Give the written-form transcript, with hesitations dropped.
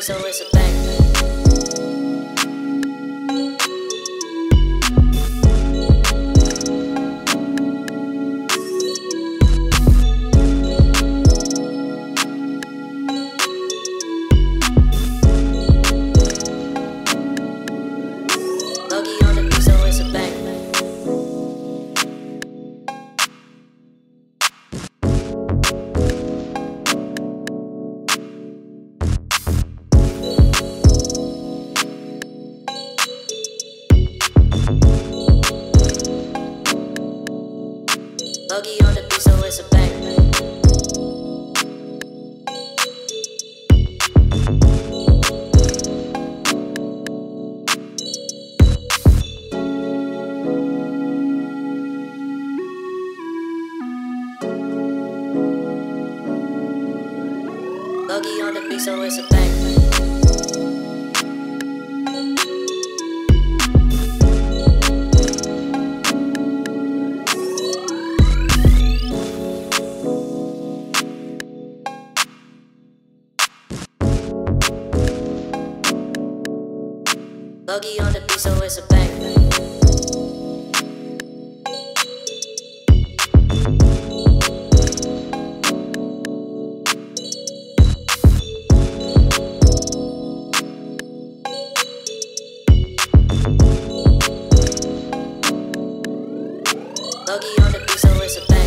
so it's a thing. Boogie on the beat, so it's a bang. Boogie on the beat, so it's a bang. Boogie on the beat, so it's a bang. Boogie on the beat, so it's a bang.